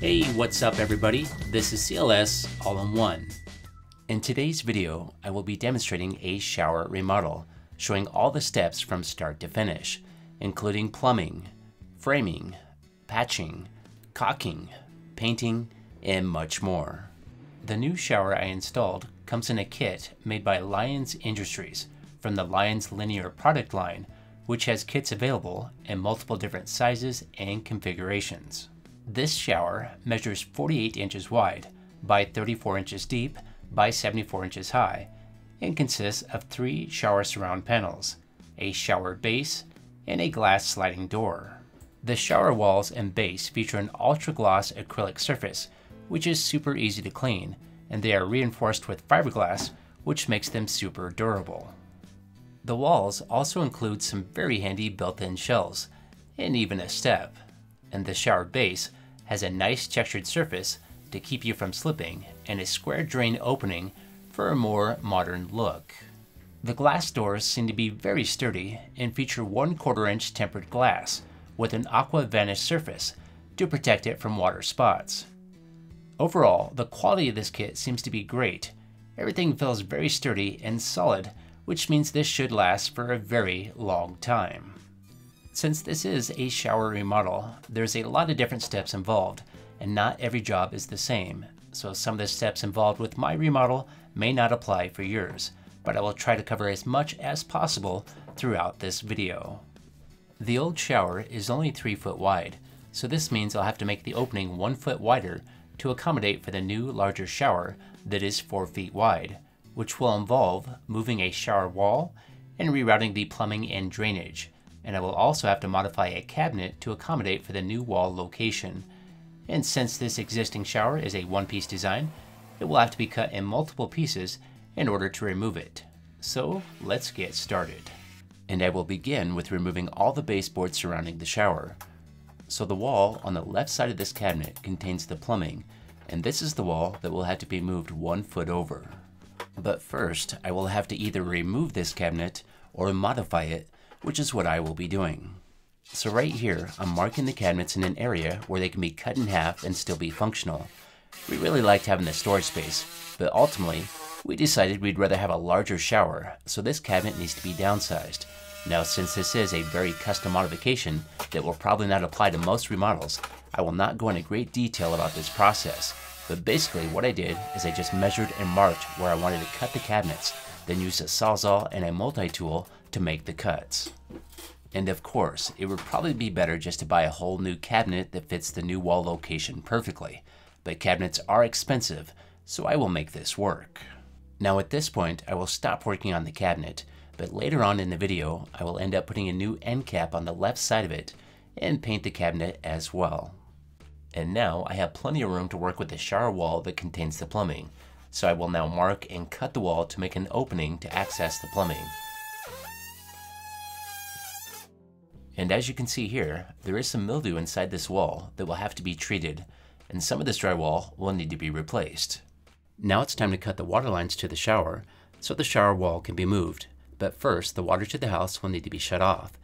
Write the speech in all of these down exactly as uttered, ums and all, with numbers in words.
Hey, what's up everybody? This is C L S All-in-One. In today's video, I will be demonstrating a shower remodel, showing all the steps from start to finish, including plumbing, framing, patching, caulking, painting, and much more. The new shower I installed comes in a kit made by Lyons Industries from the Lyons Linear product line, which has kits available in multiple different sizes and configurations. This shower measures forty-eight inches wide by thirty-four inches deep by seventy-four inches high and consists of three shower surround panels, a shower base, and a glass sliding door. The shower walls and base feature an ultra-gloss acrylic surface, which is super easy to clean, and they are reinforced with fiberglass, which makes them super durable. The walls also include some very handy built-in shelves, and even a step. And the shower base has a nice textured surface to keep you from slipping and a square drain opening for a more modern look. The glass doors seem to be very sturdy and feature one quarter inch tempered glass with an aqua varnish surface to protect it from water spots. Overall, the quality of this kit seems to be great. Everything feels very sturdy and solid, which means this should last for a very long time. Since this is a shower remodel, there's a lot of different steps involved, and not every job is the same, so some of the steps involved with my remodel may not apply for yours, but I will try to cover as much as possible throughout this video. The old shower is only three foot wide, so this means I'll have to make the opening one foot wider to accommodate for the new larger shower that is four feet wide, which will involve moving a shower wall and rerouting the plumbing and drainage. And I will also have to modify a cabinet to accommodate for the new wall location. And since this existing shower is a one-piece design, it will have to be cut in multiple pieces in order to remove it. So let's get started. And I will begin with removing all the baseboards surrounding the shower. So the wall on the left side of this cabinet contains the plumbing, and this is the wall that will have to be moved one foot over. But first, I will have to either remove this cabinet or modify it, which is what I will be doing. So right here, I'm marking the cabinets in an area where they can be cut in half and still be functional. We really liked having the storage space, but ultimately, we decided we'd rather have a larger shower, so this cabinet needs to be downsized. Now, since this is a very custom modification that will probably not apply to most remodels, I will not go into great detail about this process, but basically what I did is I just measured and marked where I wanted to cut the cabinets, then used a sawzall and a multi-tool to make the cuts. And of course, it would probably be better just to buy a whole new cabinet that fits the new wall location perfectly, but cabinets are expensive, so I will make this work. Now at this point, I will stop working on the cabinet, but later on in the video, I will end up putting a new end cap on the left side of it and paint the cabinet as well. And now I have plenty of room to work with the shower wall that contains the plumbing, so I will now mark and cut the wall to make an opening to access the plumbing. And as you can see here, there is some mildew inside this wall that will have to be treated, and some of this drywall will need to be replaced. Now it's time to cut the water lines to the shower so the shower wall can be moved. But first, the water to the house will need to be shut off.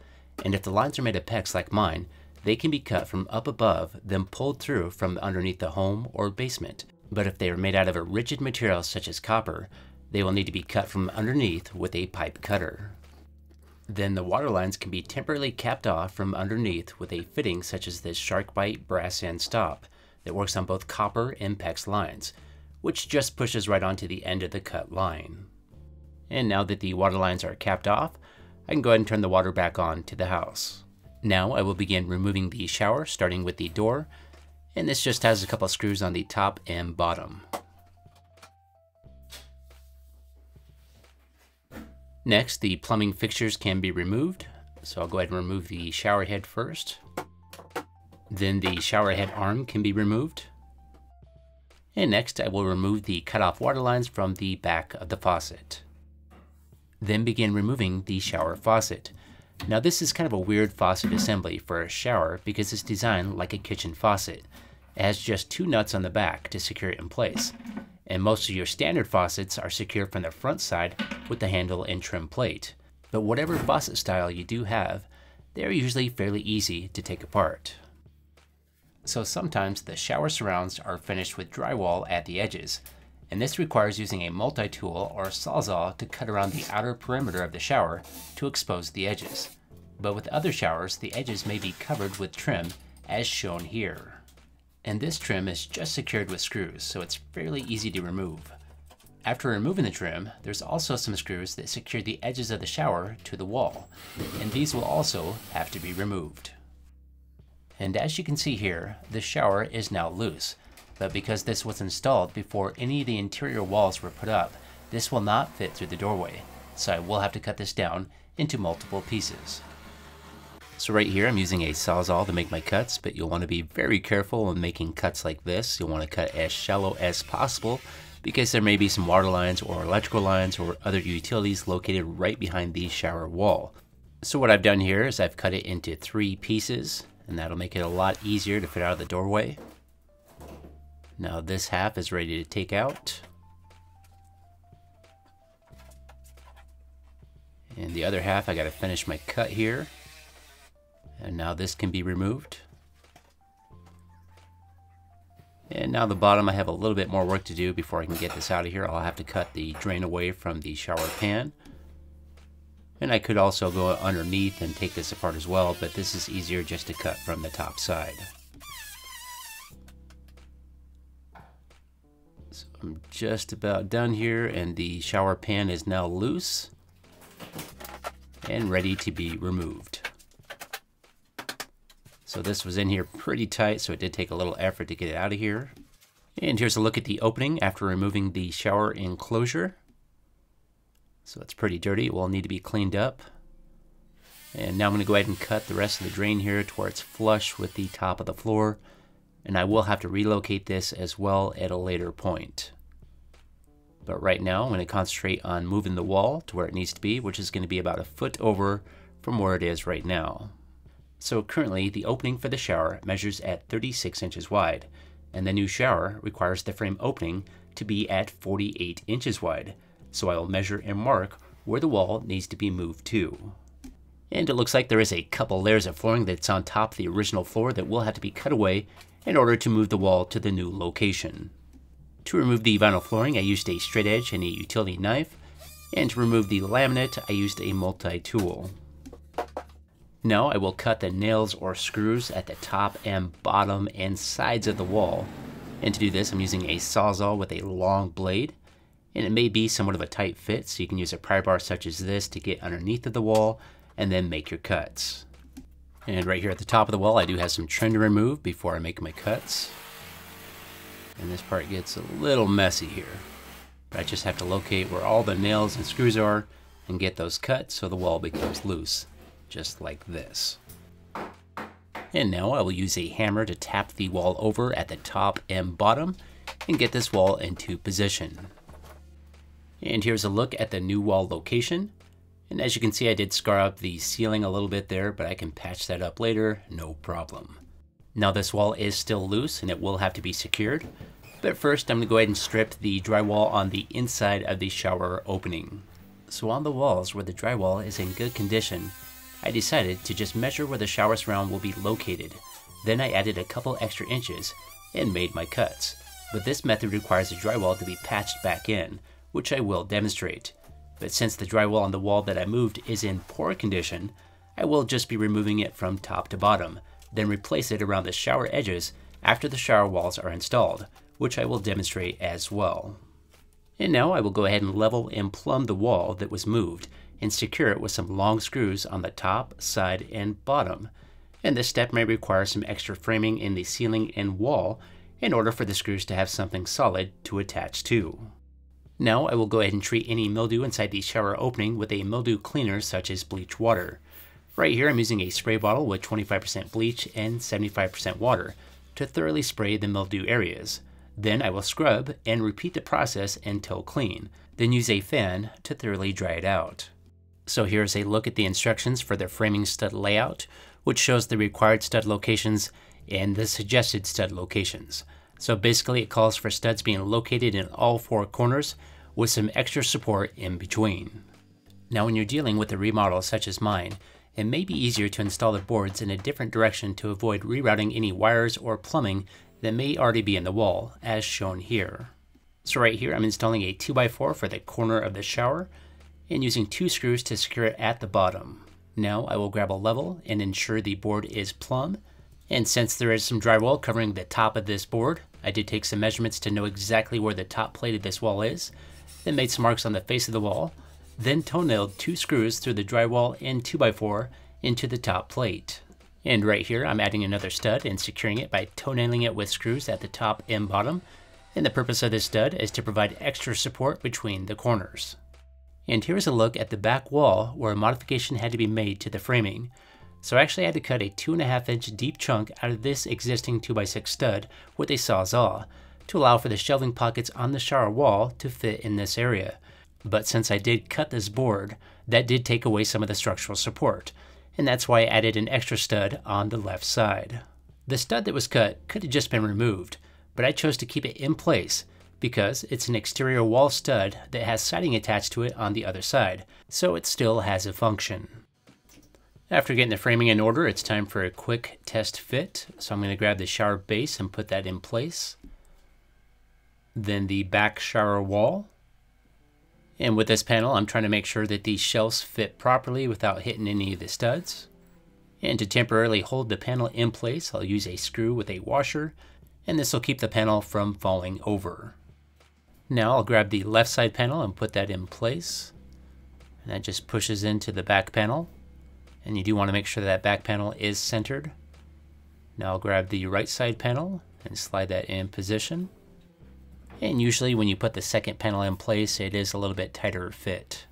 And if the lines are made of PEX like mine, they can be cut from up above, then pulled through from underneath the home or basement. But if they are made out of a rigid material such as copper, they will need to be cut from underneath with a pipe cutter. Then the water lines can be temporarily capped off from underneath with a fitting such as this SharkBite brass end stop that works on both copper and PEX lines, which just pushes right onto the end of the cut line. And now that the water lines are capped off, I can go ahead and turn the water back on to the house. Now I will begin removing the shower, starting with the door, and this just has a couple of screws on the top and bottom. Next, the plumbing fixtures can be removed, so I'll go ahead and remove the shower head first. Then the shower head arm can be removed. And next, I will remove the cut-off water lines from the back of the faucet. Then begin removing the shower faucet. Now this is kind of a weird faucet assembly for a shower because it's designed like a kitchen faucet. It has just two nuts on the back to secure it in place. And most of your standard faucets are secured from the front side with the handle and trim plate. But whatever faucet style you do have, they're usually fairly easy to take apart. so sometimes the shower surrounds are finished with drywall at the edges, and this requires using a multi-tool or sawzall to cut around the outer perimeter of the shower to expose the edges. But with other showers, the edges may be covered with trim, as shown here. And this trim is just secured with screws, so it's fairly easy to remove. After removing the trim, there's also some screws that secure the edges of the shower to the wall, and these will also have to be removed. And as you can see here, the shower is now loose, but because this was installed before any of the interior walls were put up, this will not fit through the doorway, so I will have to cut this down into multiple pieces. So right here I'm using a sawzall to make my cuts, but you'll want to be very careful when making cuts like this. You'll want to cut as shallow as possible because there may be some water lines or electrical lines or other utilities located right behind the shower wall. So what I've done here is I've cut it into three pieces, and that'll make it a lot easier to fit out of the doorway. Now this half is ready to take out, and the other half I got to finish my cut here. And now this can be removed. And now the bottom, I have a little bit more work to do before I can get this out of here. I'll have to cut the drain away from the shower pan. And I could also go underneath and take this apart as well, but this is easier just to cut from the top side. So I'm just about done here, and the shower pan is now loose and ready to be removed. So this was in here pretty tight, so it did take a little effort to get it out of here. And here's a look at the opening after removing the shower enclosure. So it's pretty dirty, it will need to be cleaned up. And now I'm gonna go ahead and cut the rest of the drain here to where it's flush with the top of the floor. And I will have to relocate this as well at a later point. But right now I'm gonna concentrate on moving the wall to where it needs to be, which is gonna be about a foot over from where it is right now. So currently, the opening for the shower measures at thirty-six inches wide, and the new shower requires the frame opening to be at forty-eight inches wide, so I will measure and mark where the wall needs to be moved to. And it looks like there is a couple layers of flooring that's on top of the original floor that will have to be cut away in order to move the wall to the new location. To remove the vinyl flooring, I used a straight edge and a utility knife, and to remove the laminate, I used a multi-tool. Now I will cut the nails or screws at the top and bottom and sides of the wall. And to do this, I'm using a sawzall with a long blade. And it may be somewhat of a tight fit, so you can use a pry bar such as this to get underneath of the wall and then make your cuts. And right here at the top of the wall, I do have some trim to remove before I make my cuts. And this part gets a little messy here. But I just have to locate where all the nails and screws are and get those cut so the wall becomes loose. Just like this. And now I will use a hammer to tap the wall over at the top and bottom and get this wall into position. And here's a look at the new wall location. And as you can see, I did scar up the ceiling a little bit there, but I can patch that up later, no problem. Now this wall is still loose and it will have to be secured. But first I'm gonna go ahead and strip the drywall on the inside of the shower opening. So on the walls where the drywall is in good condition, I decided to just measure where the shower surround will be located. Then I added a couple extra inches and made my cuts. But this method requires the drywall to be patched back in, which I will demonstrate. But since the drywall on the wall that I moved is in poor condition, I will just be removing it from top to bottom, then replace it around the shower edges after the shower walls are installed, which I will demonstrate as well. And now I will go ahead and level and plumb the wall that was moved and secure it with some long screws on the top, side, and bottom. And this step may require some extra framing in the ceiling and wall in order for the screws to have something solid to attach to. Now I will go ahead and treat any mildew inside the shower opening with a mildew cleaner such as bleach water. Right here I'm using a spray bottle with twenty-five percent bleach and seventy-five percent water to thoroughly spray the mildew areas. Then I will scrub and repeat the process until clean, then use a fan to thoroughly dry it out. So here's a look at the instructions for the framing stud layout, which shows the required stud locations and the suggested stud locations. So basically it calls for studs being located in all four corners with some extra support in between. Now when you're dealing with a remodel such as mine, it may be easier to install the boards in a different direction to avoid rerouting any wires or plumbing that may already be in the wall, as shown here. So right here I'm installing a two by four for the corner of the shower and using two screws to secure it at the bottom. Now I will grab a level and ensure the board is plumb. And since there is some drywall covering the top of this board, I did take some measurements to know exactly where the top plate of this wall is, then made some marks on the face of the wall, then toenailed two screws through the drywall and two by four into the top plate. And right here I'm adding another stud and securing it by toenailing it with screws at the top and bottom, and the purpose of this stud is to provide extra support between the corners. And here's a look at the back wall where a modification had to be made to the framing. So I actually had to cut a two and a half inch deep chunk out of this existing two by six stud with a sawzall to allow for the shelving pockets on the shower wall to fit in this area. But since I did cut this board, that did take away some of the structural support, and that's why I added an extra stud on the left side. The stud that was cut could have just been removed, but I chose to keep it in place because it's an exterior wall stud that has siding attached to it on the other side, so it still has a function. After getting the framing in order, it's time for a quick test fit. So I'm going to grab the shower base and put that in place. Then the back shower wall. And with this panel, I'm trying to make sure that these shelves fit properly without hitting any of the studs. And to temporarily hold the panel in place, I'll use a screw with a washer, and this will keep the panel from falling over. Now I'll grab the left side panel and put that in place. And that just pushes into the back panel. And you do want to make sure that back panel is centered. Now I'll grab the right side panel and slide that in position. And usually when you put the second panel in place, it is a little bit tighter fit.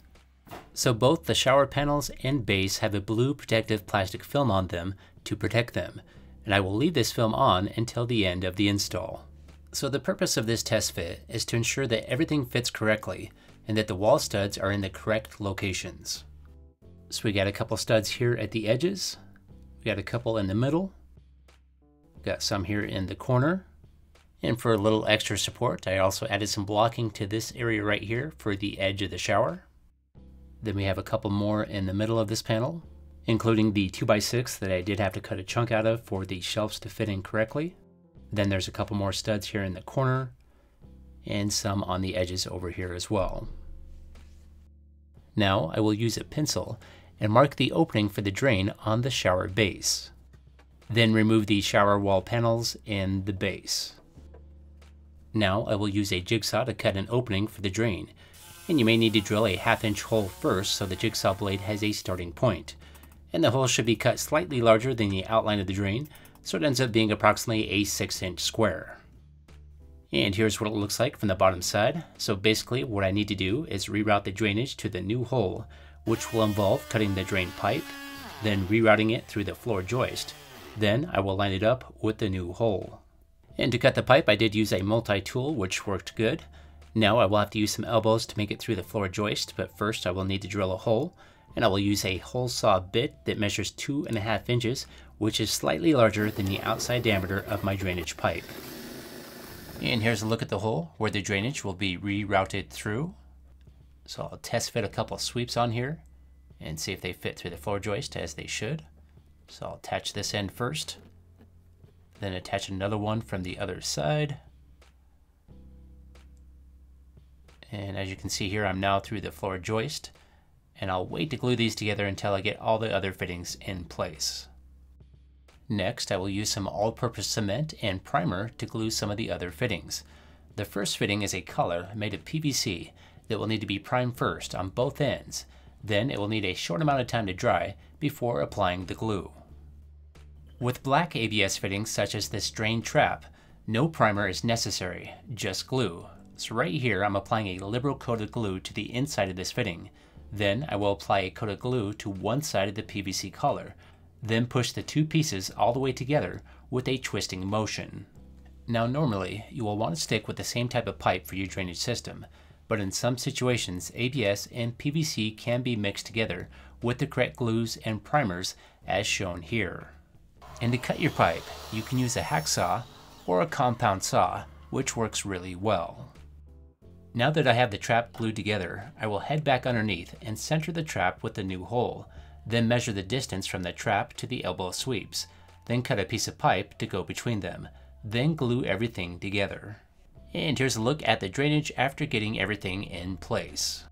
So both the shower panels and base have a blue protective plastic film on them to protect them. And I will leave this film on until the end of the install. So the purpose of this test fit is to ensure that everything fits correctly and that the wall studs are in the correct locations. So we got a couple studs here at the edges, we got a couple in the middle, we got some here in the corner, and for a little extra support I also added some blocking to this area right here for the edge of the shower. Then we have a couple more in the middle of this panel, including the two by six that I did have to cut a chunk out of for the shelves to fit in correctly. Then there's a couple more studs here in the corner, and some on the edges over here as well. Now I will use a pencil and mark the opening for the drain on the shower base. Then remove the shower wall panels and the base. Now I will use a jigsaw to cut an opening for the drain, and you may need to drill a half inch hole first so the jigsaw blade has a starting point. And the hole should be cut slightly larger than the outline of the drain, so it ends up being approximately a six inch square. And here's what it looks like from the bottom side. So basically what I need to do is reroute the drainage to the new hole, which will involve cutting the drain pipe, then rerouting it through the floor joist. Then I will line it up with the new hole. And to cut the pipe, I did use a multi-tool, which worked good. Now I will have to use some elbows to make it through the floor joist, but first I will need to drill a hole, and I will use a hole saw bit that measures two and a half inches, which is slightly larger than the outside diameter of my drainage pipe. And here's a look at the hole where the drainage will be rerouted through. So I'll test fit a couple sweeps on here and see if they fit through the floor joist as they should. So I'll attach this end first, then attach another one from the other side. And as you can see here, I'm now through the floor joist, and I'll wait to glue these together until I get all the other fittings in place. Next, I will use some all-purpose cement and primer to glue some of the other fittings. The first fitting is a collar made of P V C that will need to be primed first on both ends. Then it will need a short amount of time to dry before applying the glue. With black A B S fittings such as this drain trap, no primer is necessary, just glue. So right here I'm applying a liberal coat of glue to the inside of this fitting. Then I will apply a coat of glue to one side of the P V C collar. Then push the two pieces all the way together with a twisting motion. Now normally, you will want to stick with the same type of pipe for your drainage system, but in some situations, A B S and P V C can be mixed together with the correct glues and primers as shown here. And to cut your pipe, you can use a hacksaw or a compound saw, which works really well. Now that I have the trap glued together, I will head back underneath and center the trap with the new hole. Then measure the distance from the trap to the elbow sweeps, then cut a piece of pipe to go between them, then glue everything together. And here's a look at the drainage after getting everything in place.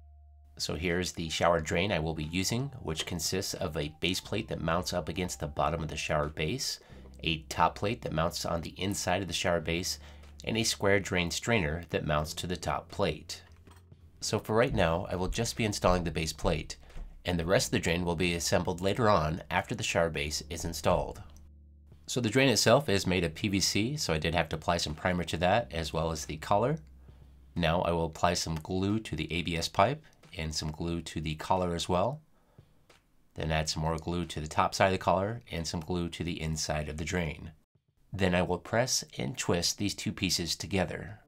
So here's the shower drain I will be using, which consists of a base plate that mounts up against the bottom of the shower base, a top plate that mounts on the inside of the shower base, and a square drain strainer that mounts to the top plate. So for right now, I will just be installing the base plate, and the rest of the drain will be assembled later on after the shower base is installed. So the drain itself is made of P V C, so I did have to apply some primer to that as well as the collar. Now I will apply some glue to the A B S pipe and some glue to the collar as well. Then add some more glue to the top side of the collar and some glue to the inside of the drain. Then I will press and twist these two pieces together.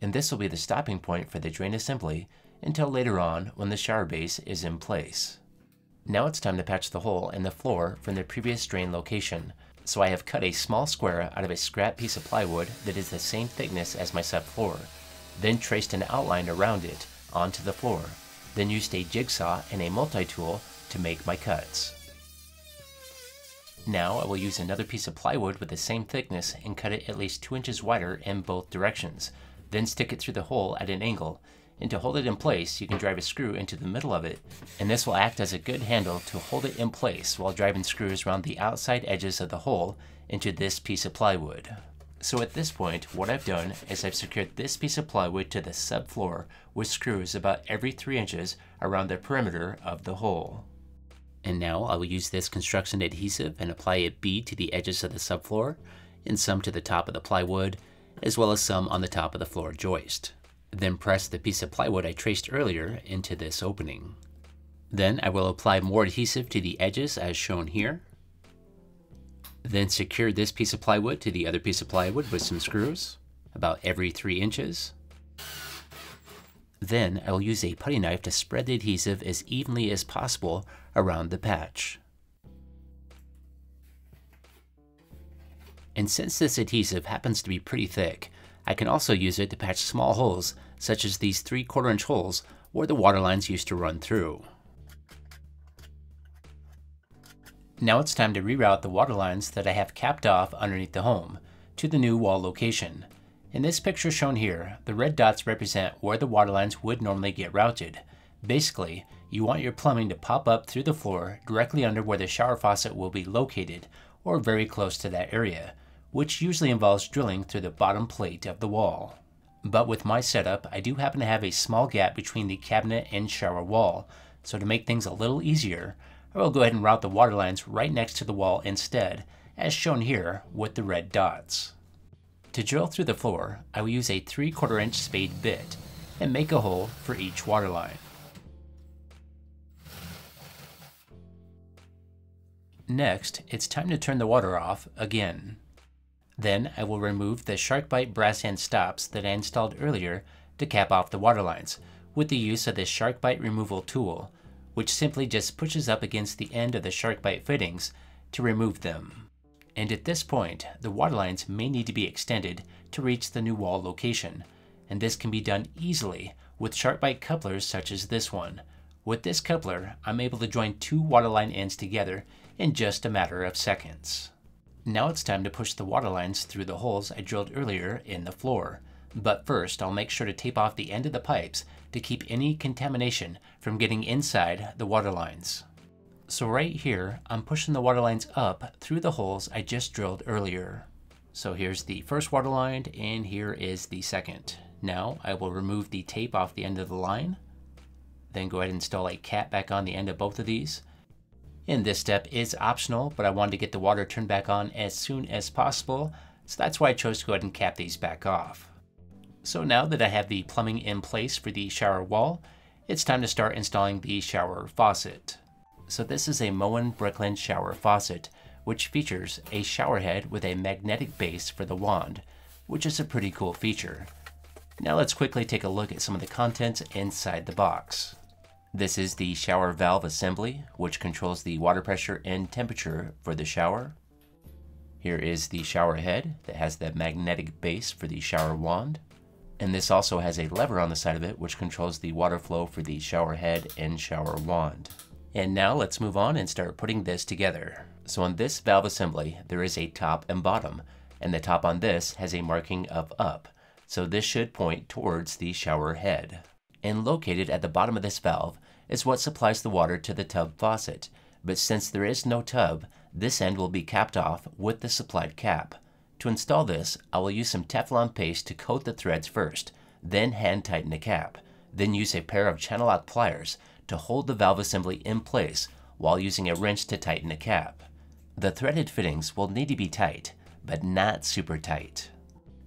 And this will be the stopping point for the drain assembly until later on when the shower base is in place. Now it's time to patch the hole in the floor from the previous drain location. So I have cut a small square out of a scrap piece of plywood that is the same thickness as my subfloor, then traced an outline around it onto the floor, then used a jigsaw and a multi-tool to make my cuts. Now I will use another piece of plywood with the same thickness and cut it at least two inches wider in both directions, then stick it through the hole at an angle. And to hold it in place, you can drive a screw into the middle of it, and this will act as a good handle to hold it in place while driving screws around the outside edges of the hole into this piece of plywood. So at this point, what I've done is I've secured this piece of plywood to the subfloor with screws about every three inches around the perimeter of the hole. And now I will use this construction adhesive and apply a bead to the edges of the subfloor, and some to the top of the plywood, as well as some on the top of the floor joist. Then press the piece of plywood I traced earlier into this opening. Then I will apply more adhesive to the edges as shown here. Then secure this piece of plywood to the other piece of plywood with some screws, about every three inches. Then I will use a putty knife to spread the adhesive as evenly as possible around the patch. And since this adhesive happens to be pretty thick, I can also use it to patch small holes, such as these three quarter inch holes where the water lines used to run through. Now it's time to reroute the water lines that I have capped off underneath the home to the new wall location. In this picture shown here, the red dots represent where the water lines would normally get routed. Basically, you want your plumbing to pop up through the floor directly under where the shower faucet will be located, or very close to that area, which usually involves drilling through the bottom plate of the wall. But with my setup, I do happen to have a small gap between the cabinet and shower wall, so to make things a little easier, I will go ahead and route the water lines right next to the wall instead, as shown here with the red dots. To drill through the floor, I will use a three quarter inch spade bit and make a hole for each water line. Next, it's time to turn the water off again. Then I will remove the SharkBite brass end stops that I installed earlier to cap off the water lines with the use of the SharkBite removal tool, which simply just pushes up against the end of the SharkBite fittings to remove them. And at this point, the water lines may need to be extended to reach the new wall location, and this can be done easily with SharkBite couplers such as this one. With this coupler, I'm able to join two water line ends together in just a matter of seconds. Now it's time to push the water lines through the holes I drilled earlier in the floor. But first, I'll make sure to tape off the end of the pipes to keep any contamination from getting inside the water lines. So right here, I'm pushing the water lines up through the holes I just drilled earlier. So here's the first water line, and here is the second. Now I will remove the tape off the end of the line, then go ahead and install a cap back on the end of both of these. And this step is optional, but I wanted to get the water turned back on as soon as possible, so that's why I chose to go ahead and cap these back off. So now that I have the plumbing in place for the shower wall, it's time to start installing the shower faucet. So this is a Moen Brooklyn shower faucet, which features a shower head with a magnetic base for the wand, which is a pretty cool feature. Now let's quickly take a look at some of the contents inside the box. This is the shower valve assembly, which controls the water pressure and temperature for the shower. Here is the shower head that has the magnetic base for the shower wand. And this also has a lever on the side of it, which controls the water flow for the shower head and shower wand. And now let's move on and start putting this together. So on this valve assembly, there is a top and bottom, and the top on this has a marking of up. So this should point towards the shower head. And located at the bottom of this valve is what supplies the water to the tub faucet. But since there is no tub, this end will be capped off with the supplied cap. To install this, I will use some Teflon paste to coat the threads first, then hand tighten the cap. Then use a pair of channel lock pliers to hold the valve assembly in place while using a wrench to tighten the cap. The threaded fittings will need to be tight, but not super tight.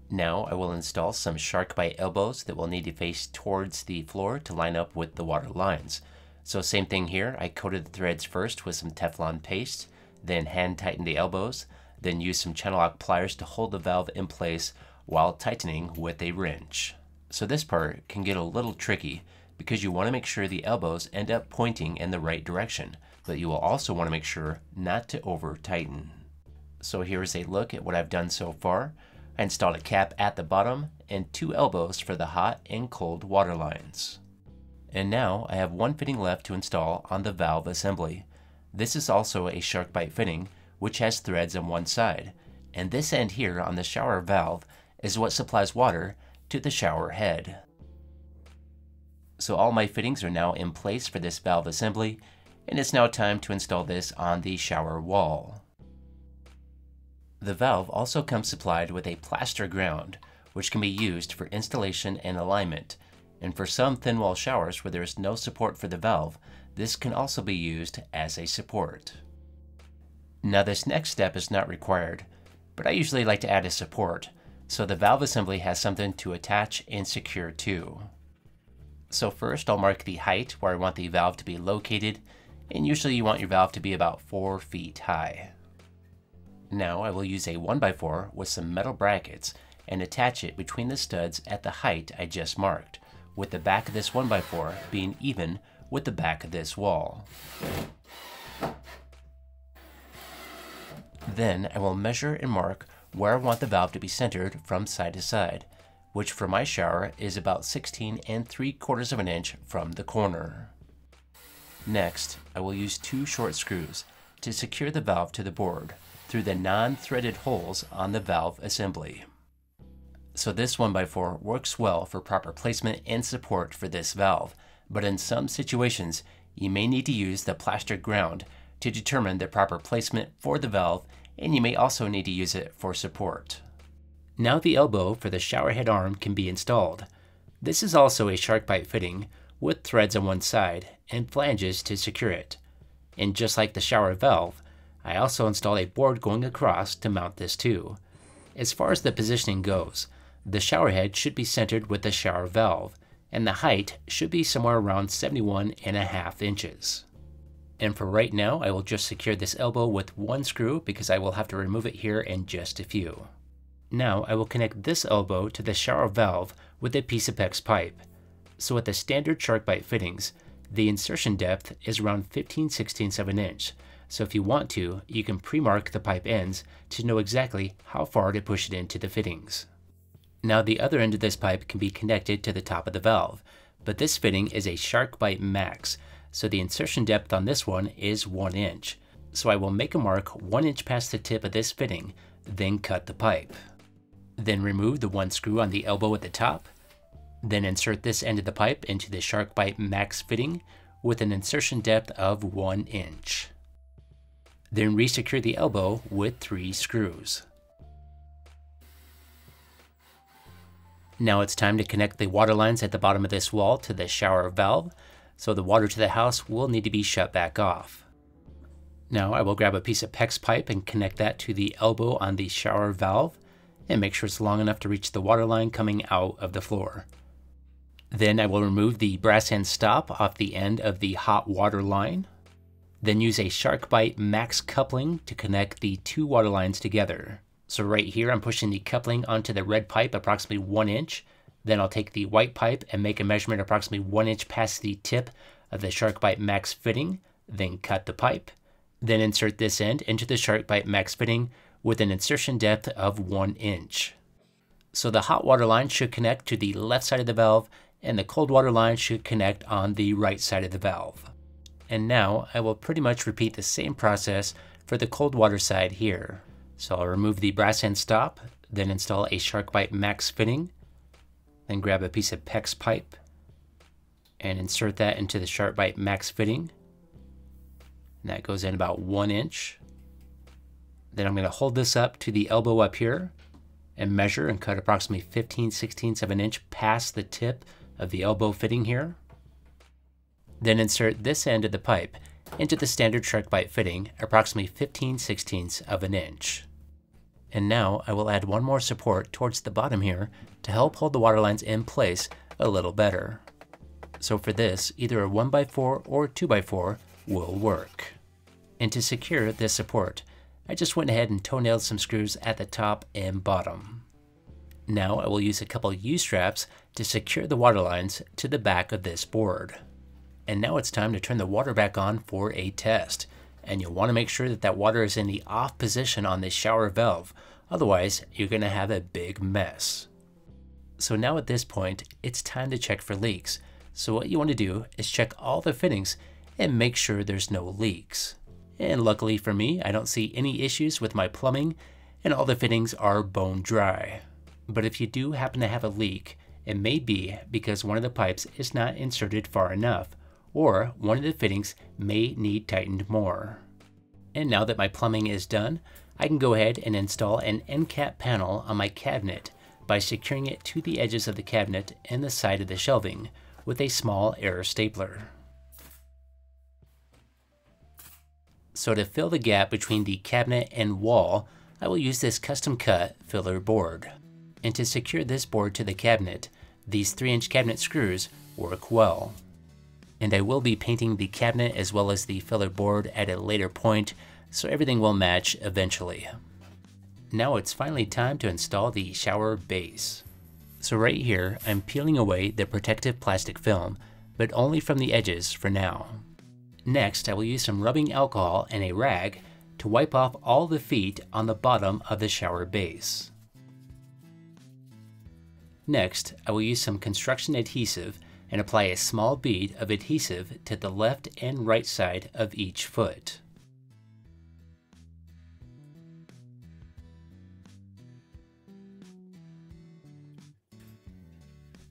Now I will install some SharkBite elbows that will need to face towards the floor to line up with the water lines. So same thing here, I coated the threads first with some Teflon paste, then hand tightened the elbows, then used some channel lock pliers to hold the valve in place while tightening with a wrench. So this part can get a little tricky because you want to make sure the elbows end up pointing in the right direction, but you will also want to make sure not to over tighten. So here's a look at what I've done so far. I installed a cap at the bottom and two elbows for the hot and cold water lines. And now I have one fitting left to install on the valve assembly. This is also a SharkBite fitting, which has threads on one side. And this end here on the shower valve is what supplies water to the shower head. So all my fittings are now in place for this valve assembly, and it's now time to install this on the shower wall. The valve also comes supplied with a plaster ground, which can be used for installation and alignment. And for some thin wall showers where there is no support for the valve, this can also be used as a support. Now this next step is not required, but I usually like to add a support, so the valve assembly has something to attach and secure to. So first I'll mark the height where I want the valve to be located, and usually you want your valve to be about four feet high. Now I will use a one by four with some metal brackets and attach it between the studs at the height I just marked, with the back of this one by four being even with the back of this wall. Then I will measure and mark where I want the valve to be centered from side to side, which for my shower is about sixteen and three quarters of an inch from the corner. Next, I will use two short screws to secure the valve to the board through the non-threaded holes on the valve assembly. So this one by four works well for proper placement and support for this valve, but in some situations, you may need to use the plaster ground to determine the proper placement for the valve, and you may also need to use it for support. Now the elbow for the shower head arm can be installed. This is also a SharkBite fitting with threads on one side and flanges to secure it. And just like the shower valve, I also installed a board going across to mount this too. As far as the positioning goes, the shower head should be centered with the shower valve, and the height should be somewhere around seventy-one and a half inches. And for right now, I will just secure this elbow with one screw because I will have to remove it here in just a few. Now I will connect this elbow to the shower valve with a piece of PEX pipe. So with the standard SharkBite fittings, the insertion depth is around fifteen sixteenths of an inch. So if you want to, you can pre-mark the pipe ends to know exactly how far to push it into the fittings. Now the other end of this pipe can be connected to the top of the valve, but this fitting is a SharkBite Max, so the insertion depth on this one is one inch. So I will make a mark one inch past the tip of this fitting, then cut the pipe. Then remove the one screw on the elbow at the top, then insert this end of the pipe into the SharkBite Max fitting with an insertion depth of one inch. Then resecure the elbow with three screws. Now it's time to connect the water lines at the bottom of this wall to the shower valve, so the water to the house will need to be shut back off. Now I will grab a piece of PEX pipe and connect that to the elbow on the shower valve, and make sure it's long enough to reach the water line coming out of the floor. Then I will remove the brass end stop off the end of the hot water line. Then use a SharkBite Max coupling to connect the two water lines together. So right here I'm pushing the coupling onto the red pipe approximately one inch. Then I'll take the white pipe and make a measurement approximately one inch past the tip of the SharkBite Max fitting, then cut the pipe. Then insert this end into the SharkBite Max fitting with an insertion depth of one inch. So the hot water line should connect to the left side of the valve, and the cold water line should connect on the right side of the valve. And now I will pretty much repeat the same process for the cold water side here. So I'll remove the brass end stop, then install a SharkBite max fitting, then grab a piece of PEX pipe and insert that into the SharkBite max fitting. And that goes in about one inch. Then I'm going to hold this up to the elbow up here and measure and cut approximately fifteen sixteenths of an inch past the tip of the elbow fitting here. Then insert this end of the pipe into the standard SharkBite fitting, approximately fifteen sixteenths of an inch. And now I will add one more support towards the bottom here to help hold the water lines in place a little better. So for this, either a one by four or two by four will work. And to secure this support, I just went ahead and toenailed some screws at the top and bottom. Now I will use a couple U-straps to secure the water lines to the back of this board. And now it's time to turn the water back on for a test. And you'll want to make sure that that water is in the off position on this shower valve. Otherwise, you're going to have a big mess. So now at this point, it's time to check for leaks. So what you want to do is check all the fittings and make sure there's no leaks. And luckily for me, I don't see any issues with my plumbing and all the fittings are bone dry. But if you do happen to have a leak, it may be because one of the pipes is not inserted far enough, or one of the fittings may need tightened more. And now that my plumbing is done, I can go ahead and install an end cap panel on my cabinet by securing it to the edges of the cabinet and the side of the shelving with a small air stapler. So to fill the gap between the cabinet and wall, I will use this custom cut filler board. And to secure this board to the cabinet, these three inch cabinet screws work well. And I will be painting the cabinet as well as the filler board at a later point, so everything will match eventually. Now it's finally time to install the shower base. So right here, I'm peeling away the protective plastic film, but only from the edges for now. Next, I will use some rubbing alcohol and a rag to wipe off all the feet on the bottom of the shower base. Next, I will use some construction adhesive and apply a small bead of adhesive to the left and right side of each foot.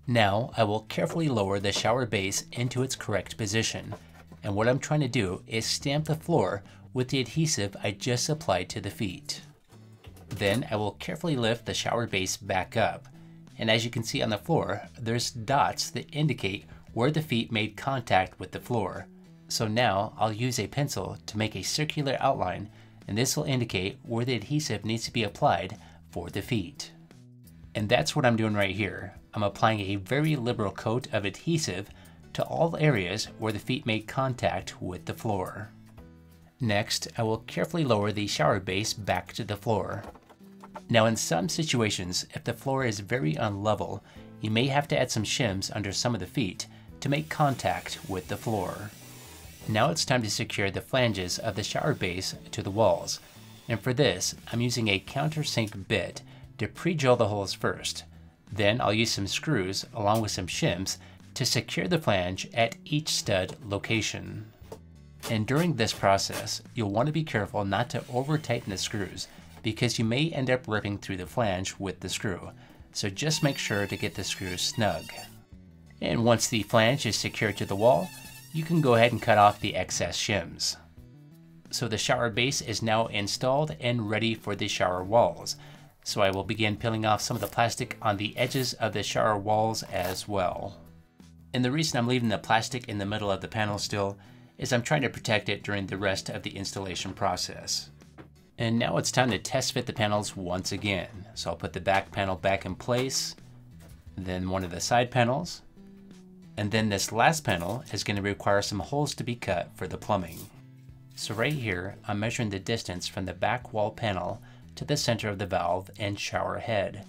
Now, I will carefully lower the shower base into its correct position. And what I'm trying to do is stamp the floor with the adhesive I just applied to the feet. Then I will carefully lift the shower base back up. And as you can see on the floor, there's dots that indicate where the feet made contact with the floor. So now I'll use a pencil to make a circular outline, and this will indicate where the adhesive needs to be applied for the feet. And that's what I'm doing right here. I'm applying a very liberal coat of adhesive to all areas where the feet made contact with the floor. Next, I will carefully lower the shower base back to the floor. Now in some situations, if the floor is very unlevel, you may have to add some shims under some of the feet to make contact with the floor. Now it's time to secure the flanges of the shower base to the walls. And for this, I'm using a countersink bit to pre-drill the holes first. Then I'll use some screws along with some shims to secure the flange at each stud location. And during this process, you'll want to be careful not to over tighten the screws because you may end up ripping through the flange with the screw. So just make sure to get the screws snug. And once the flange is secured to the wall, you can go ahead and cut off the excess shims. So the shower base is now installed and ready for the shower walls. So I will begin peeling off some of the plastic on the edges of the shower walls as well. And the reason I'm leaving the plastic in the middle of the panel still is I'm trying to protect it during the rest of the installation process. And now it's time to test fit the panels once again. So I'll put the back panel back in place, then one of the side panels, and then this last panel is going to require some holes to be cut for the plumbing. So right here, I'm measuring the distance from the back wall panel to the center of the valve and shower head.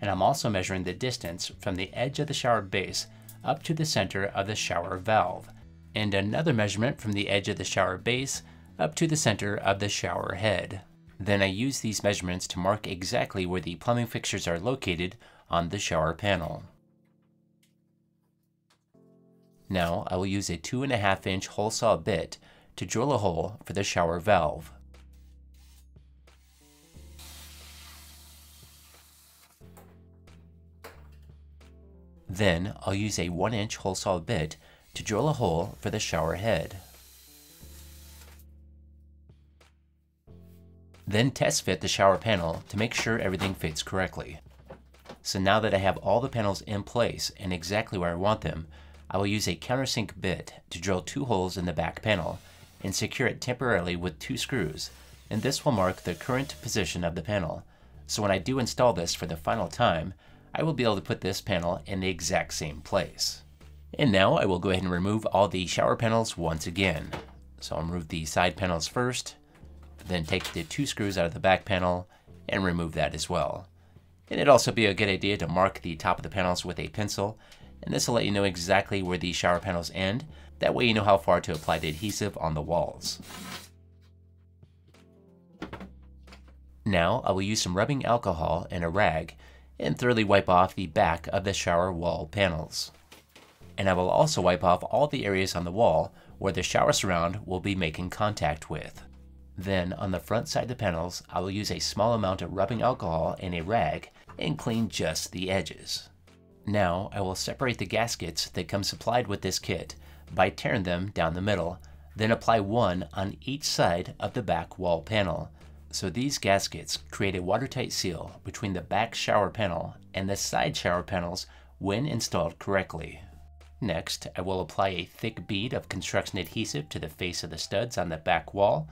And I'm also measuring the distance from the edge of the shower base up to the center of the shower valve, and another measurement from the edge of the shower base up to the center of the shower head. Then I use these measurements to mark exactly where the plumbing fixtures are located on the shower panel. Now I will use a two and a half inch hole saw bit to drill a hole for the shower valve. Then I'll use a one inch hole saw bit to drill a hole for the shower head. Then test fit the shower panel to make sure everything fits correctly. So now that I have all the panels in place and exactly where I want them, I will use a countersink bit to drill two holes in the back panel and secure it temporarily with two screws, and this will mark the current position of the panel. So when I do install this for the final time, I will be able to put this panel in the exact same place. And now I will go ahead and remove all the shower panels once again. So I'll remove the side panels first, then take the two screws out of the back panel and remove that as well. And it'd also be a good idea to mark the top of the panels with a pencil, and this will let you know exactly where the shower panels end. That way you know how far to apply the adhesive on the walls. Now I will use some rubbing alcohol and a rag and thoroughly wipe off the back of the shower wall panels. And I will also wipe off all the areas on the wall where the shower surround will be making contact with. Then on the front side of the panels, I will use a small amount of rubbing alcohol and a rag and clean just the edges. Now I will separate the gaskets that come supplied with this kit by tearing them down the middle, then apply one on each side of the back wall panel. So these gaskets create a watertight seal between the back shower panel and the side shower panels when installed correctly. Next, I will apply a thick bead of construction adhesive to the face of the studs on the back wall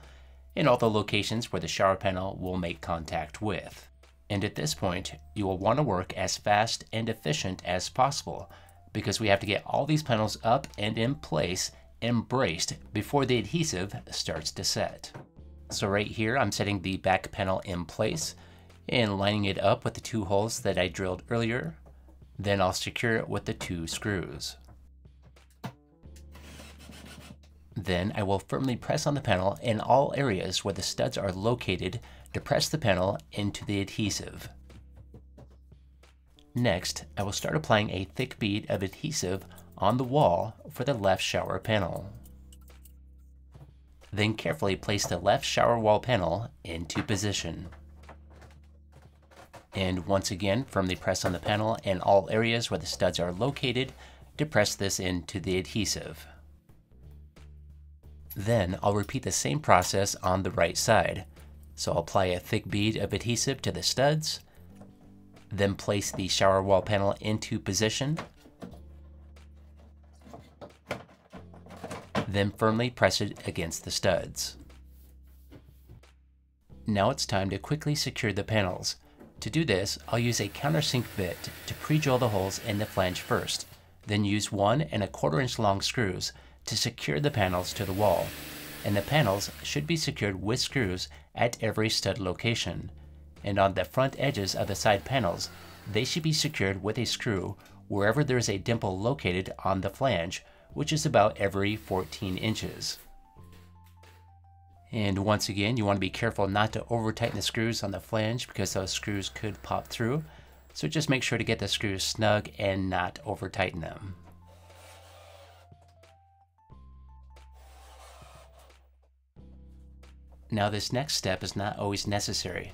in all the locations where the shower panel will make contact with. And at this point, you will want to work as fast and efficient as possible, because we have to get all these panels up and in place and braced before the adhesive starts to set. So right here, I'm setting the back panel in place and lining it up with the two holes that I drilled earlier. Then I'll secure it with the two screws. Then I will firmly press on the panel in all areas where the studs are located to press the panel into the adhesive. Next, I will start applying a thick bead of adhesive on the wall for the left shower panel. Then carefully place the left shower wall panel into position. And once again, firmly press on the panel in all areas where the studs are located to press this into the adhesive. Then I'll repeat the same process on the right side. So I'll apply a thick bead of adhesive to the studs, then place the shower wall panel into position, then firmly press it against the studs. Now it's time to quickly secure the panels. To do this, I'll use a countersink bit to pre-drill the holes in the flange first, then use one and a quarter inch long screws to secure the panels to the wall, and the panels should be secured with screws at every stud location. And on the front edges of the side panels, they should be secured with a screw wherever there is a dimple located on the flange, which is about every fourteen inches. And once again, you want to be careful not to over tighten the screws on the flange, because those screws could pop through. So just make sure to get the screws snug and not over tighten them. Now this next step is not always necessary,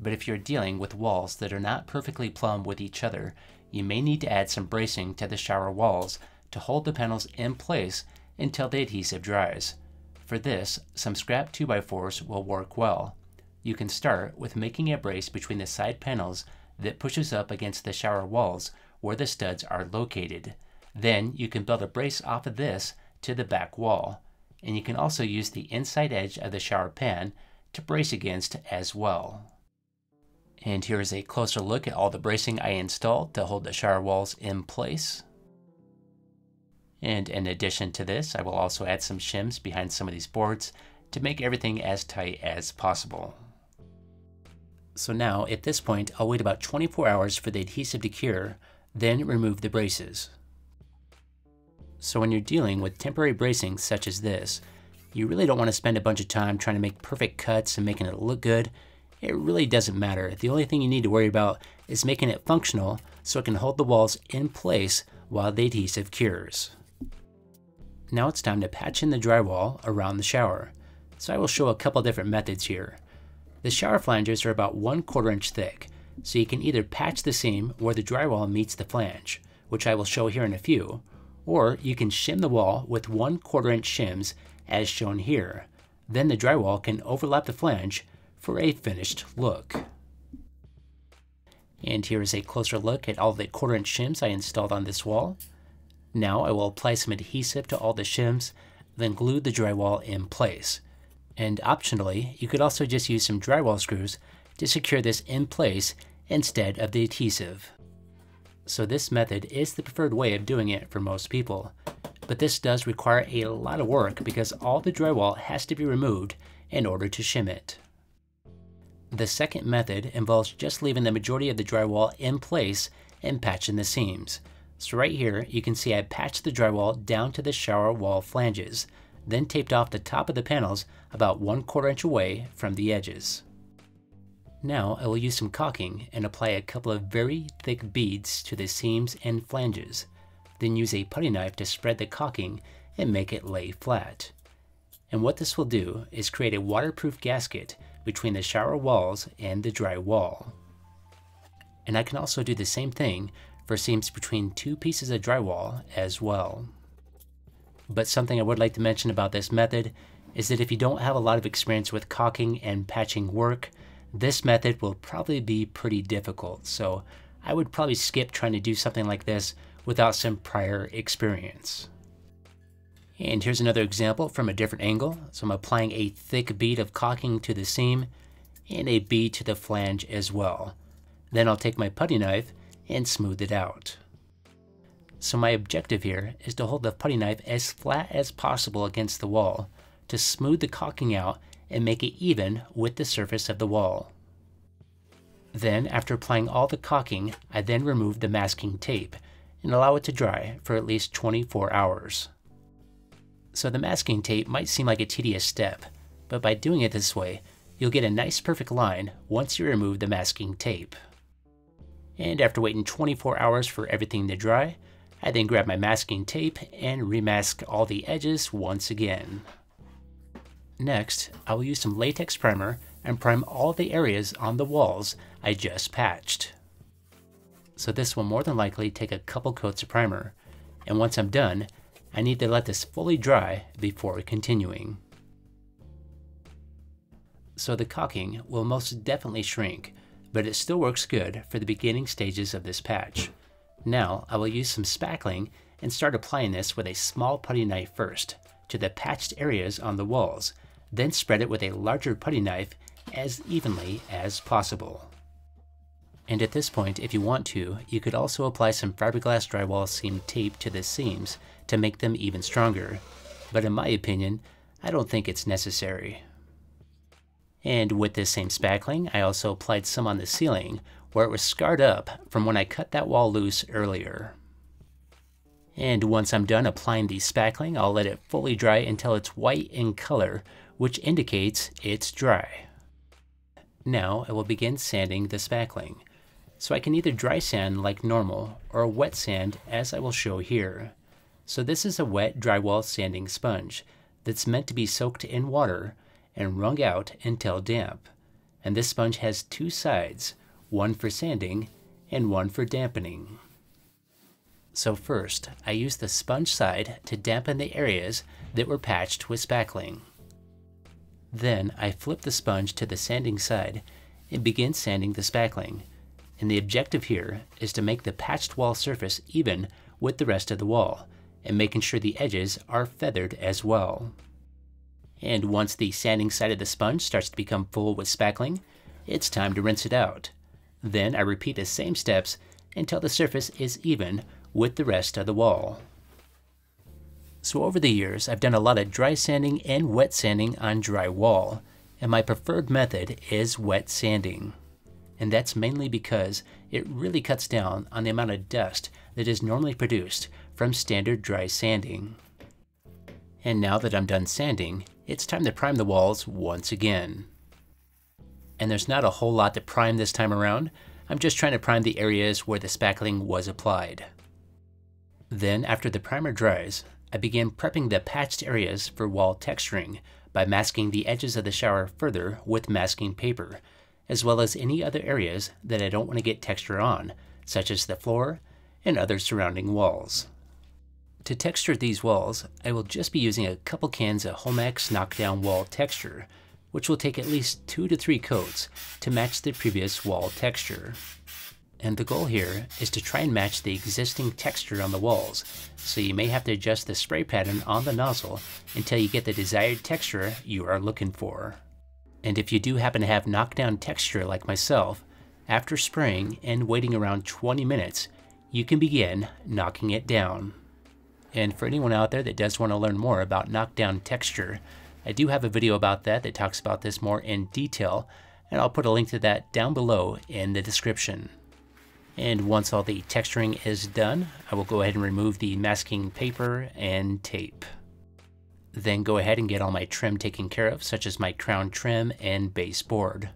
but if you're dealing with walls that are not perfectly plumb with each other, you may need to add some bracing to the shower walls to hold the panels in place until the adhesive dries. For this, some scrap two by fours will work well. You can start with making a brace between the side panels that pushes up against the shower walls where the studs are located. Then you can build a brace off of this to the back wall. And you can also use the inside edge of the shower pan to brace against as well. And here is a closer look at all the bracing I installed to hold the shower walls in place. And in addition to this, I will also add some shims behind some of these boards to make everything as tight as possible. So now, at this point, I'll wait about twenty-four hours for the adhesive to cure, then remove the braces. So when you're dealing with temporary bracing such as this, you really don't want to spend a bunch of time trying to make perfect cuts and making it look good. It really doesn't matter. The only thing you need to worry about is making it functional so it can hold the walls in place while the adhesive cures. Now it's time to patch in the drywall around the shower. So I will show a couple different methods here. The shower flanges are about one quarter inch thick, so you can either patch the seam where the drywall meets the flange, which I will show here in a few, or you can shim the wall with one quarter inch shims as shown here. Then the drywall can overlap the flange for a finished look. And here is a closer look at all the quarter inch shims I installed on this wall. Now I will apply some adhesive to all the shims, then glue the drywall in place. And optionally, you could also just use some drywall screws to secure this in place instead of the adhesive. So this method is the preferred way of doing it for most people. But this does require a lot of work because all the drywall has to be removed in order to shim it. The second method involves just leaving the majority of the drywall in place and patching the seams. So right here, you can see I patched the drywall down to the shower wall flanges, then taped off the top of the panels about one quarter inch away from the edges. Now I will use some caulking and apply a couple of very thick beads to the seams and flanges, then use a putty knife to spread the caulking and make it lay flat. And what this will do is create a waterproof gasket between the shower walls and the dry wall. And I can also do the same thing for seams between two pieces of drywall as well. But something I would like to mention about this method is that if you don't have a lot of experience with caulking and patching work, this method will probably be pretty difficult. So I would probably skip trying to do something like this without some prior experience. And here's another example from a different angle. So I'm applying a thick bead of caulking to the seam and a bead to the flange as well. Then I'll take my putty knife and smooth it out. So my objective here is to hold the putty knife as flat as possible against the wall to smooth the caulking out and make it even with the surface of the wall. Then after applying all the caulking, I then remove the masking tape and allow it to dry for at least twenty-four hours. So the masking tape might seem like a tedious step, but by doing it this way, you'll get a nice perfect line once you remove the masking tape. And after waiting twenty-four hours for everything to dry, I then grab my masking tape and remask all the edges once again. Next, I will use some latex primer and prime all the areas on the walls I just patched. So this will more than likely take a couple coats of primer, and once I'm done, I need to let this fully dry before continuing. So the caulking will most definitely shrink, but it still works good for the beginning stages of this patch. Now I will use some spackling and start applying this with a small putty knife first to the patched areas on the walls, then spread it with a larger putty knife as evenly as possible. And at this point, if you want to, you could also apply some fiberglass drywall seam tape to the seams to make them even stronger. But in my opinion, I don't think it's necessary. And with this same spackling, I also applied some on the ceiling where it was scarred up from when I cut that wall loose earlier. And once I'm done applying the spackling, I'll let it fully dry until it's white in color, which indicates it's dry. Now I will begin sanding the spackling. So I can either dry sand like normal or wet sand as I will show here. So this is a wet drywall sanding sponge that's meant to be soaked in water and wrung out until damp. And this sponge has two sides, one for sanding and one for dampening. So first, I use the sponge side to dampen the areas that were patched with spackling. Then I flip the sponge to the sanding side and begin sanding the spackling. And the objective here is to make the patched wall surface even with the rest of the wall and making sure the edges are feathered as well. And once the sanding side of the sponge starts to become full with spackling, it's time to rinse it out. Then I repeat the same steps until the surface is even with the rest of the wall. So over the years, I've done a lot of dry sanding and wet sanding on drywall, and my preferred method is wet sanding. And that's mainly because it really cuts down on the amount of dust that is normally produced from standard dry sanding. And now that I'm done sanding, it's time to prime the walls once again. And there's not a whole lot to prime this time around. I'm just trying to prime the areas where the spackling was applied. Then after the primer dries, I began prepping the patched areas for wall texturing by masking the edges of the shower further with masking paper, as well as any other areas that I don't want to get texture on, such as the floor and other surrounding walls. To texture these walls, I will just be using a couple cans of Homax knockdown wall texture, which will take at least two to three coats to match the previous wall texture. And the goal here is to try and match the existing texture on the walls, so you may have to adjust the spray pattern on the nozzle until you get the desired texture you are looking for. And if you do happen to have knockdown texture like myself, after spraying and waiting around twenty minutes, you can begin knocking it down. And for anyone out there that does want to learn more about knockdown texture, I do have a video about that that talks about this more in detail, and I'll put a link to that down below in the description. And once all the texturing is done, I will go ahead and remove the masking paper and tape. Then go ahead and get all my trim taken care of, such as my crown trim and base board.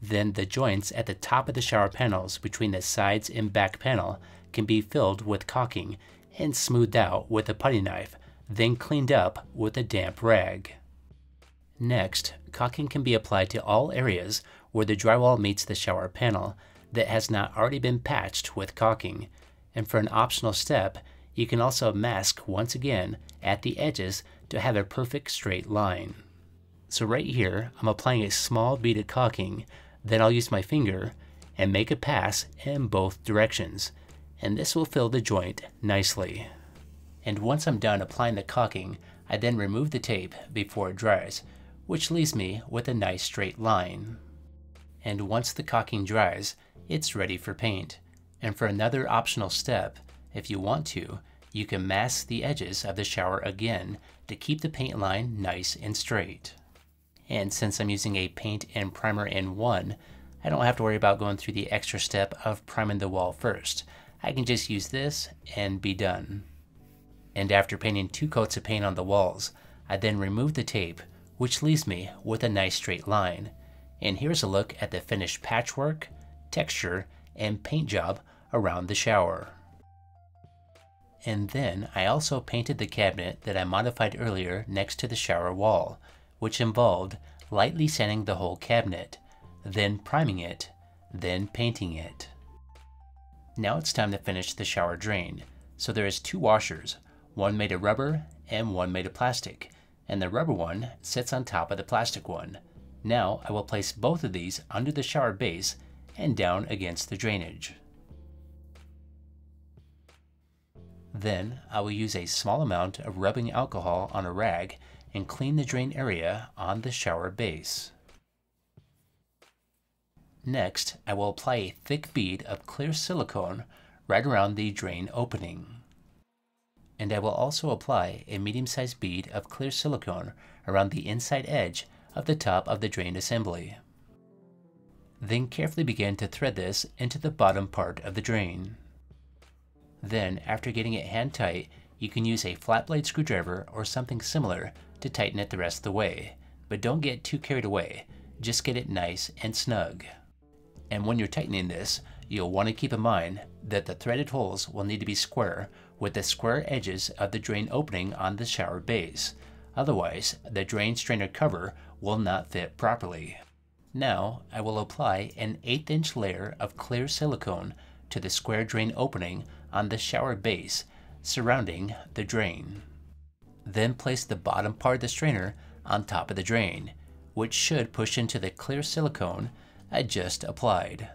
Then the joints at the top of the shower panels between the sides and back panel can be filled with caulking and smoothed out with a putty knife, then cleaned up with a damp rag. Next, caulking can be applied to all areas where the drywall meets the shower panel that has not already been patched with caulking, and for an optional step, you can also mask once again at the edges to have a perfect straight line. So right here, I'm applying a small bead of caulking, then I'll use my finger and make a pass in both directions, and this will fill the joint nicely. And once I'm done applying the caulking, I then remove the tape before it dries, which leaves me with a nice straight line. And once the caulking dries, it's ready for paint. And for another optional step, if you want to, you can mask the edges of the shower again to keep the paint line nice and straight. And since I'm using a paint and primer in one, I don't have to worry about going through the extra step of priming the wall first. I can just use this and be done. And after painting two coats of paint on the walls, I then remove the tape, which leaves me with a nice straight line. And here's a look at the finished patchwork, texture, and paint job around the shower. And then I also painted the cabinet that I modified earlier next to the shower wall, which involved lightly sanding the whole cabinet, then priming it, then painting it. Now it's time to finish the shower drain. So there is two washers, one made of rubber and one made of plastic, and the rubber one sits on top of the plastic one. Now I will place both of these under the shower base and down against the drainage. Then I will use a small amount of rubbing alcohol on a rag and clean the drain area on the shower base. Next, I will apply a thick bead of clear silicone right around the drain opening. And I will also apply a medium-sized bead of clear silicone around the inside edge of the top of the drain assembly. Then carefully begin to thread this into the bottom part of the drain. Then, after getting it hand tight, you can use a flat blade screwdriver or something similar to tighten it the rest of the way, but don't get too carried away, just get it nice and snug. And when you're tightening this, you'll want to keep in mind that the threaded holes will need to be square with the square edges of the drain opening on the shower base, otherwise the drain strainer cover will not fit properly. Now I will apply an eighth inch layer of clear silicone to the square drain opening on the shower base surrounding the drain. Then place the bottom part of the strainer on top of the drain, which should push into the clear silicone I just applied.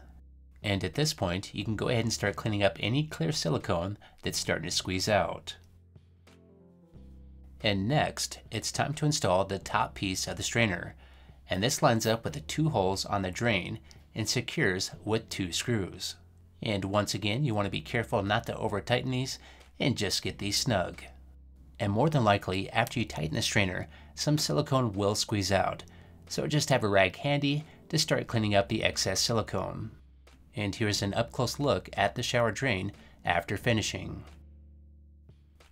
And at this point, you can go ahead and start cleaning up any clear silicone that's starting to squeeze out. And next, it's time to install the top piece of the strainer, and this lines up with the two holes on the drain and secures with two screws. And once again, you want to be careful not to over tighten these and just get these snug. And more than likely, after you tighten the strainer, some silicone will squeeze out, so just have a rag handy to start cleaning up the excess silicone. And here's an up-close look at the shower drain after finishing.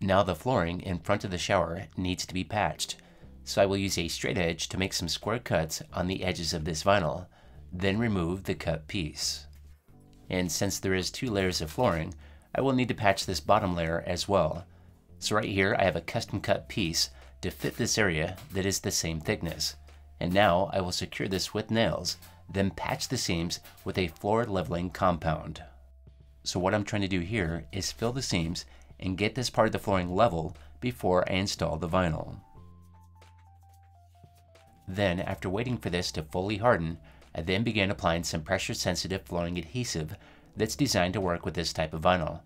Now the flooring in front of the shower needs to be patched, so I will use a straight edge to make some square cuts on the edges of this vinyl, then remove the cut piece. And since there is two layers of flooring, I will need to patch this bottom layer as well. So right here, I have a custom cut piece to fit this area that is the same thickness. And now I will secure this with nails, then patch the seams with a floor leveling compound. So what I'm trying to do here is fill the seams and get this part of the flooring level before I install the vinyl. Then, after waiting for this to fully harden, I then began applying some pressure-sensitive flooring adhesive that's designed to work with this type of vinyl.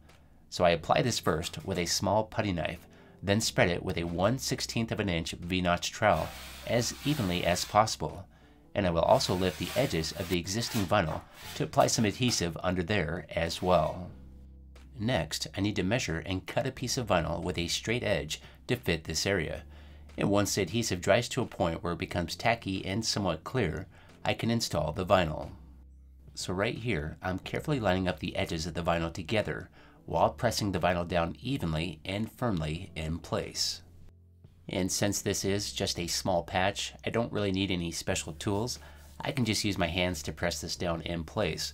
So I apply this first with a small putty knife, then spread it with a one sixteenth of an inch V-notch trowel as evenly as possible. And I will also lift the edges of the existing vinyl to apply some adhesive under there as well. Next, I need to measure and cut a piece of vinyl with a straight edge to fit this area. And once the adhesive dries to a point where it becomes tacky and somewhat clear, I can install the vinyl. So right here, I'm carefully lining up the edges of the vinyl together while pressing the vinyl down evenly and firmly in place. And since this is just a small patch, I don't really need any special tools. I can just use my hands to press this down in place.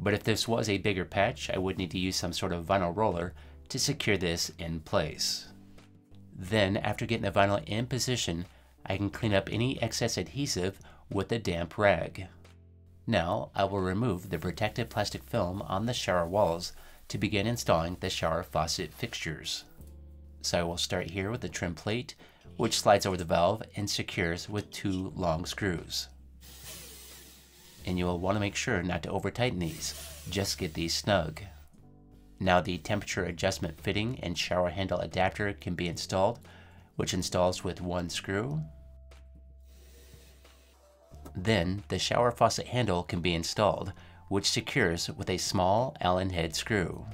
But if this was a bigger patch, I would need to use some sort of vinyl roller to secure this in place. Then, after getting the vinyl in position, I can clean up any excess adhesive with a damp rag. Now, I will remove the protective plastic film on the shower walls to begin installing the shower faucet fixtures. So I will start here with the trim plate, which slides over the valve and secures with two long screws. And you will want to make sure not to over tighten these, just get these snug. Now the temperature adjustment fitting and shower handle adapter can be installed, which installs with one screw. Then the shower faucet handle can be installed, which secures with a small Allen head screw.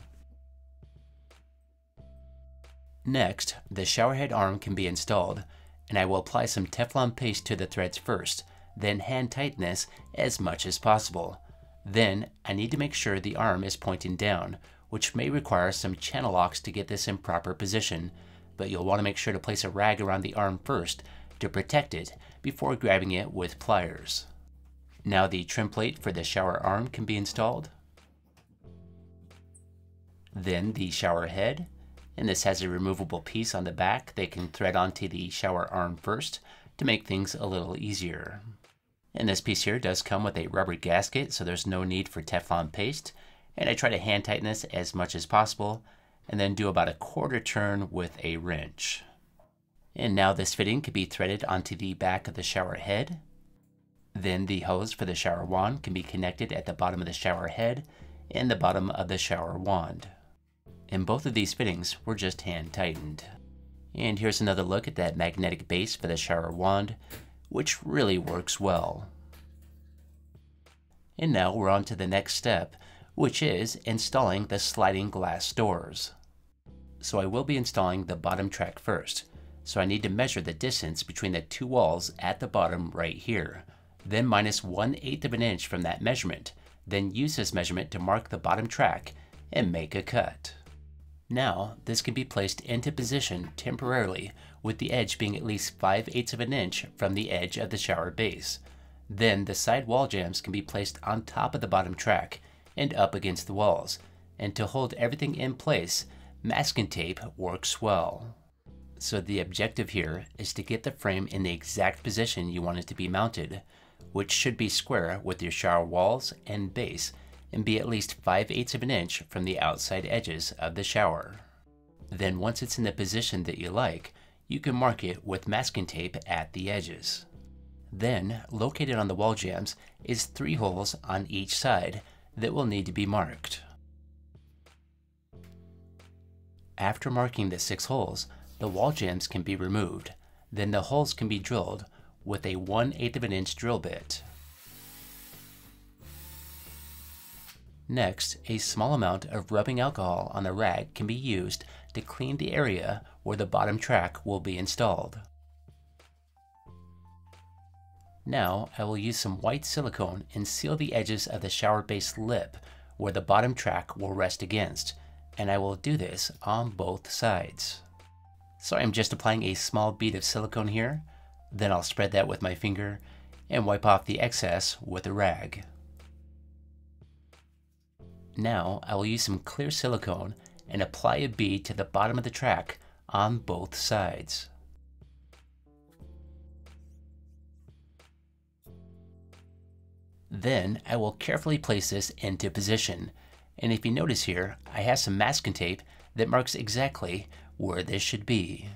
Next, the shower head arm can be installed, and I will apply some Teflon paste to the threads first, then hand tighten this as much as possible. Then I need to make sure the arm is pointing down, which may require some channel locks to get this in proper position, but you'll want to make sure to place a rag around the arm first to protect it before grabbing it with pliers. Now the trim plate for the shower arm can be installed, then the shower head, and this has a removable piece on the back that can thread onto the shower arm first to make things a little easier. And this piece here does come with a rubber gasket, so there's no need for Teflon paste, and I try to hand tighten this as much as possible and then do about a quarter turn with a wrench. And now this fitting can be threaded onto the back of the shower head. Then the hose for the shower wand can be connected at the bottom of the shower head and the bottom of the shower wand. And both of these fittings were just hand tightened. And here's another look at that magnetic base for the shower wand, which really works well. And now we're on to the next step, which is installing the sliding glass doors. So I will be installing the bottom track first. So I need to measure the distance between the two walls at the bottom right here, then minus one eighth of an inch from that measurement, then use this measurement to mark the bottom track and make a cut. Now, this can be placed into position temporarily with the edge being at least five eighths of an inch from the edge of the shower base. Then the side wall jambs can be placed on top of the bottom track and up against the walls, and to hold everything in place, masking tape works well. So the objective here is to get the frame in the exact position you want it to be mounted, which should be square with your shower walls and base, and be at least five eighths of an inch from the outside edges of the shower. Then once it's in the position that you like, you can mark it with masking tape at the edges. Then, located on the wall jambs is three holes on each side that will need to be marked. After marking the six holes, the wall jambs can be removed, then the holes can be drilled with a one eighth of an inch drill bit. Next, a small amount of rubbing alcohol on the rag can be used to clean the area where the bottom track will be installed. Now, I will use some white silicone and seal the edges of the shower base lip where the bottom track will rest against, and I will do this on both sides. So I'm just applying a small bead of silicone here, then I'll spread that with my finger and wipe off the excess with a rag. Now I will use some clear silicone and apply a bead to the bottom of the track on both sides. Then I will carefully place this into position, and if you notice here, I have some masking tape that marks exactly where this should be.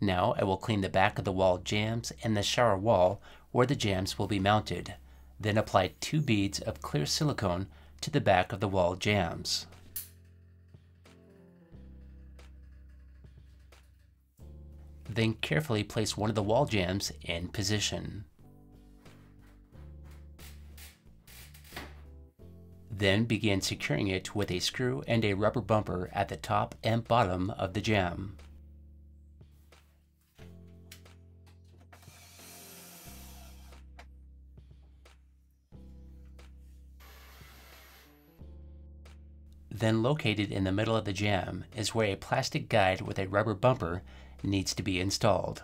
Now I will clean the back of the wall jambs and the shower wall where the jambs will be mounted, then apply two beads of clear silicone to the back of the wall jambs. Then carefully place one of the wall jambs in position. Then begin securing it with a screw and a rubber bumper at the top and bottom of the jam. Then located in the middle of the jam is where a plastic guide with a rubber bumper needs to be installed.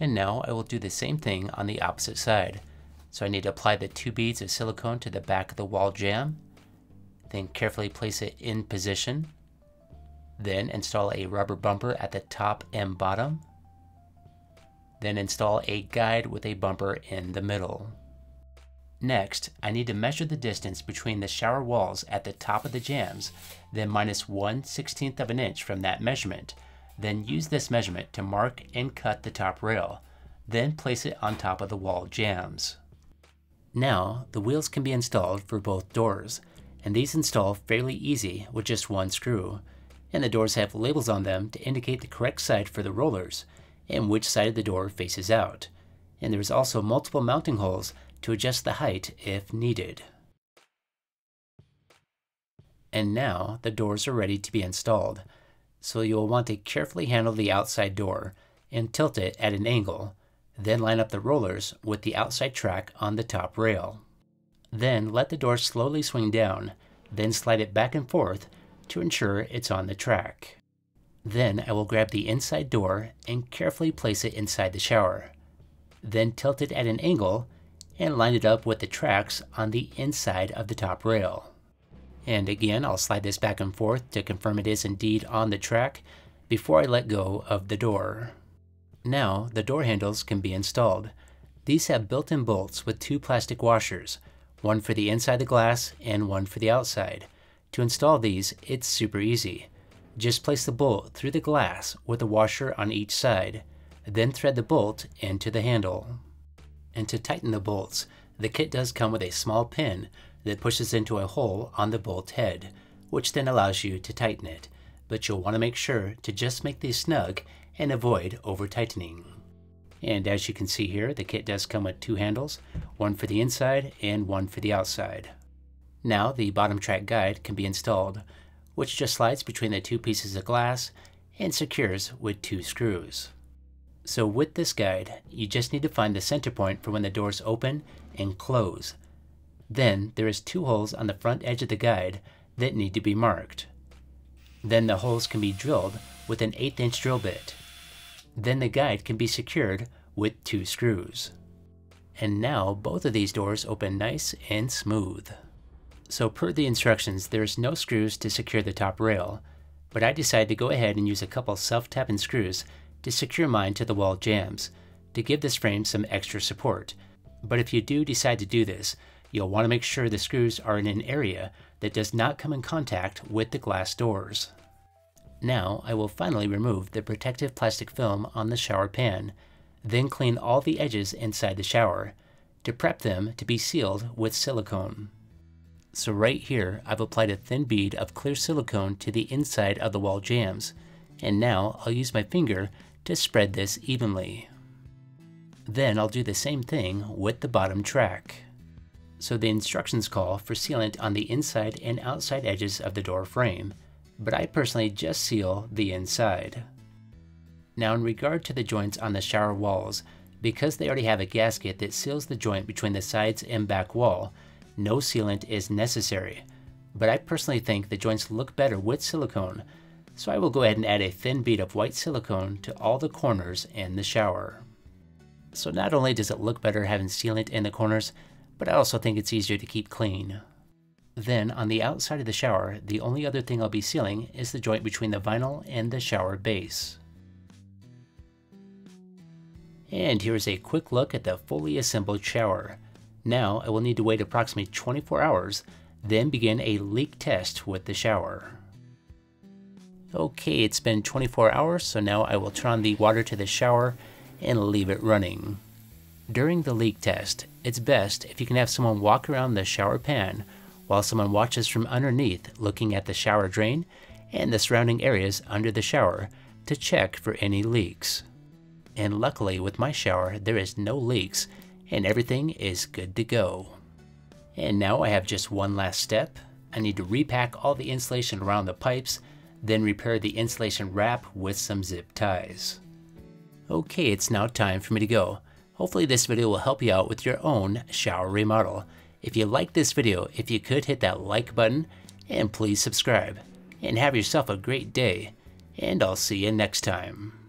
And now I will do the same thing on the opposite side. So I need to apply the two beads of silicone to the back of the wall jam, then carefully place it in position, then install a rubber bumper at the top and bottom, then install a guide with a bumper in the middle. Next, I need to measure the distance between the shower walls at the top of the jams, then minus one sixteenth of an inch from that measurement, then use this measurement to mark and cut the top rail, then place it on top of the wall jams. Now, the wheels can be installed for both doors, and these install fairly easy with just one screw, and the doors have labels on them to indicate the correct side for the rollers and which side of the door faces out, and there is also multiple mounting holes to adjust the height if needed. And now the doors are ready to be installed, so you will want to carefully handle the outside door and tilt it at an angle, then line up the rollers with the outside track on the top rail. Then let the door slowly swing down, then slide it back and forth to ensure it's on the track. Then I will grab the inside door and carefully place it inside the shower, then tilt it at an angle and line it up with the tracks on the inside of the top rail. And again, I'll slide this back and forth to confirm it is indeed on the track before I let go of the door. Now, the door handles can be installed. These have built-in bolts with two plastic washers, one for the inside the glass and one for the outside. To install these, it's super easy. Just place the bolt through the glass with a washer on each side, then thread the bolt into the handle. And to tighten the bolts, the kit does come with a small pin that pushes into a hole on the bolt head, which then allows you to tighten it, but you'll want to make sure to just make these snug and avoid over-tightening. And as you can see here, the kit does come with two handles, one for the inside and one for the outside. Now the bottom track guide can be installed, which just slides between the two pieces of glass and secures with two screws. So with this guide, you just need to find the center point for when the doors open and close. Then there is two holes on the front edge of the guide that need to be marked. Then the holes can be drilled with an eighth inch drill bit. Then the guide can be secured with two screws. And now both of these doors open nice and smooth. So per the instructions, there is no screws to secure the top rail, but I decided to go ahead and use a couple self-tapping screws to secure mine to the wall jams to give this frame some extra support. But if you do decide to do this, you'll want to make sure the screws are in an area that does not come in contact with the glass doors. Now I will finally remove the protective plastic film on the shower pan, then clean all the edges inside the shower to prep them to be sealed with silicone. So right here I've applied a thin bead of clear silicone to the inside of the wall jams, and now I'll use my finger to spread this evenly. Then I'll do the same thing with the bottom track. So the instructions call for sealant on the inside and outside edges of the door frame, but I personally just seal the inside. Now in regard to the joints on the shower walls, because they already have a gasket that seals the joint between the sides and back wall, no sealant is necessary, but I personally think the joints look better with silicone, so I will go ahead and add a thin bead of white silicone to all the corners in the shower. So not only does it look better having sealant in the corners, but I also think it's easier to keep clean. Then, on the outside of the shower, the only other thing I'll be sealing is the joint between the vinyl and the shower base. And here's a quick look at the fully assembled shower. Now, I will need to wait approximately twenty-four hours, then begin a leak test with the shower. Okay, it's been twenty-four hours, so now I will turn on the water to the shower and leave it running. During the leak test, it's best if you can have someone walk around the shower pan while someone watches from underneath, looking at the shower drain and the surrounding areas under the shower to check for any leaks. And luckily with my shower, there is no leaks and everything is good to go. And now I have just one last step. I need to repack all the insulation around the pipes, then repair the insulation wrap with some zip ties. Okay, it's now time for me to go. Hopefully this video will help you out with your own shower remodel. If you liked this video, if you could hit that like button and please subscribe. And have yourself a great day, and I'll see you next time.